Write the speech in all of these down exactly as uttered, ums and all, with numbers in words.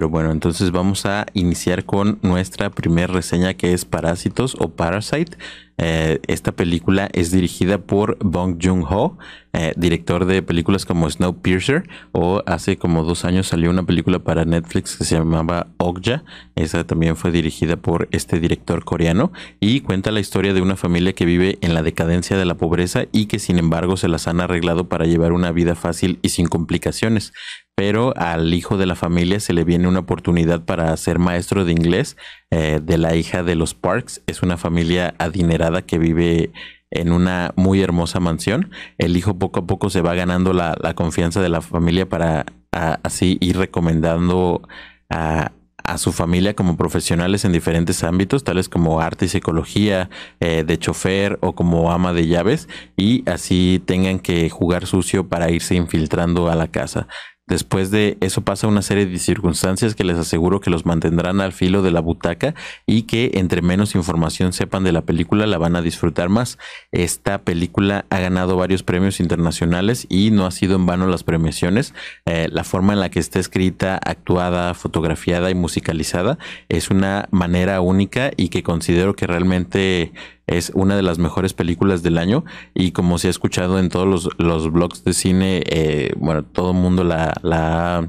Pero bueno, entonces vamos a iniciar con nuestra primera reseña, que es Parásitos o Parasite. Eh, esta película es dirigida por Bong Joon-ho, eh, director de películas como Snowpiercer, o hace como dos años salió una película para Netflix que se llamaba Okja. Esa también fue dirigida por este director coreano y cuenta la historia de una familia que vive en la decadencia de la pobreza y que sin embargo se las han arreglado para llevar una vida fácil y sin complicaciones. Pero al hijo de la familia se le viene una oportunidad para ser maestro de inglés eh, de la hija de los Parks. Es una familia adinerada que vive en una muy hermosa mansión. El hijo poco a poco se va ganando la, la confianza de la familia para a, así ir recomendando a... a su familia como profesionales en diferentes ámbitos, tales como arte y psicología, eh, de chofer o como ama de llaves, y así tengan que jugar sucio para irse infiltrando a la casa. Después de eso pasa una serie de circunstancias que les aseguro que los mantendrán al filo de la butaca y que entre menos información sepan de la película la van a disfrutar más. Esta película ha ganado varios premios internacionales y no ha sido en vano las premiaciones. Eh, la forma en la que está escrita, actuada, fotografiada y musicalizada es una manera única y que considero que realmente es una de las mejores películas del año, y como se ha escuchado en todos los, los blogs de cine, eh, bueno, todo el mundo la, la,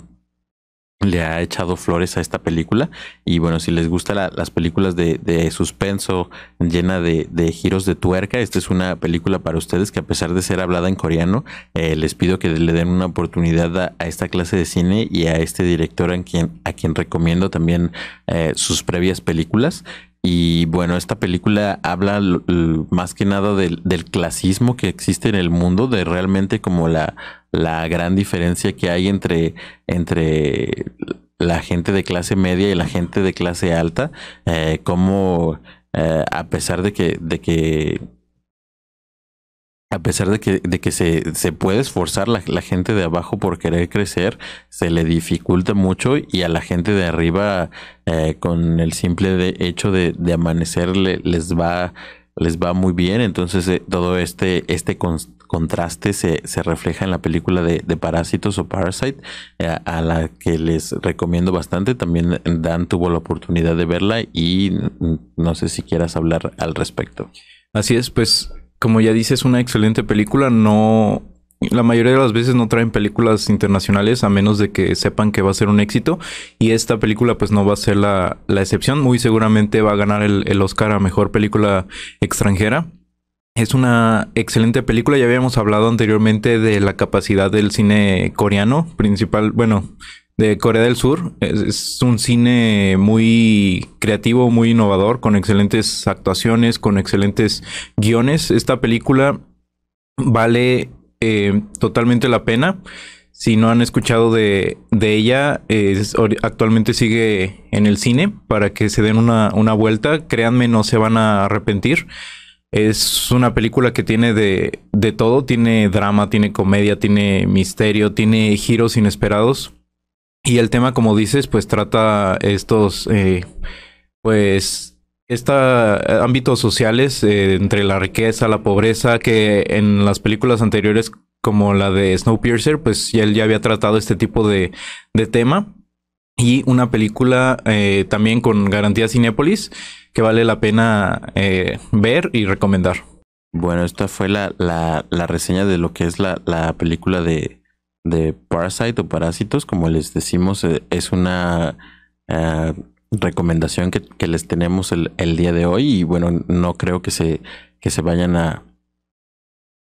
le ha echado flores a esta película. Y bueno, si les gustan la, las películas de, de suspenso llena de, de giros de tuerca, esta es una película para ustedes que, a pesar de ser hablada en coreano, eh, les pido que le den una oportunidad a, a esta clase de cine y a este director a quien, a quien recomiendo también eh, sus previas películas. Y bueno, esta película habla más que nada del, del clasismo que existe en el mundo, de realmente como la, la gran diferencia que hay entre, entre la gente de clase media y la gente de clase alta, eh, como eh, a pesar de que... De que A pesar de que, de que se, se puede esforzar la, la gente de abajo por querer crecer, se le dificulta mucho, y a la gente de arriba eh, con el simple de hecho de, de amanecer le, les va les va muy bien. Entonces eh, todo este, este con, contraste se, se refleja en la película de, de Parásitos o Parasite, eh, a la que les recomiendo bastante. También Dan tuvo la oportunidad de verla y no sé si quieras hablar al respecto. Así es, pues... Como ya dices, una excelente película. No, la mayoría de las veces no traen películas internacionales a menos de que sepan que va a ser un éxito. Y esta película pues no va a ser la, la excepción. Muy seguramente va a ganar el, el Oscar a Mejor Película Extranjera. Es una excelente película. Ya habíamos hablado anteriormente de la capacidad del cine coreano, principal, bueno, de Corea del Sur. Es, es un cine muy creativo, muy innovador, con excelentes actuaciones, con excelentes guiones. Esta película vale eh, totalmente la pena. Si no han escuchado de, de ella, es, actualmente sigue en el cine para que se den una, una vuelta. Créanme, no se van a arrepentir. Es una película que tiene de, de todo. Tiene drama, tiene comedia, tiene misterio, tiene giros inesperados. Y el tema, como dices, pues trata estos, eh, pues, esta, ámbitos sociales eh, entre la riqueza, la pobreza, que en las películas anteriores, como la de Snowpiercer, pues ya él ya había tratado este tipo de, de tema. Y una película eh, también con garantía Cinepolis que vale la pena eh, ver y recomendar. Bueno, esta fue la, la, la reseña de lo que es la, la película de... de Parasite o Parásitos. Como les decimos, es una uh, recomendación que, que les tenemos el, el día de hoy, y bueno, no creo que se, que se vayan a,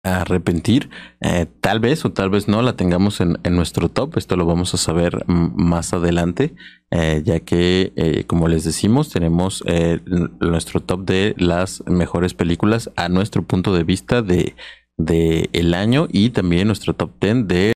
a arrepentir. Eh, tal vez o tal vez no la tengamos en, en nuestro top. Esto lo vamos a saber más adelante, eh, ya que eh, como les decimos, tenemos eh, nuestro top de las mejores películas a nuestro punto de vista de, de el año, y también nuestro top diez de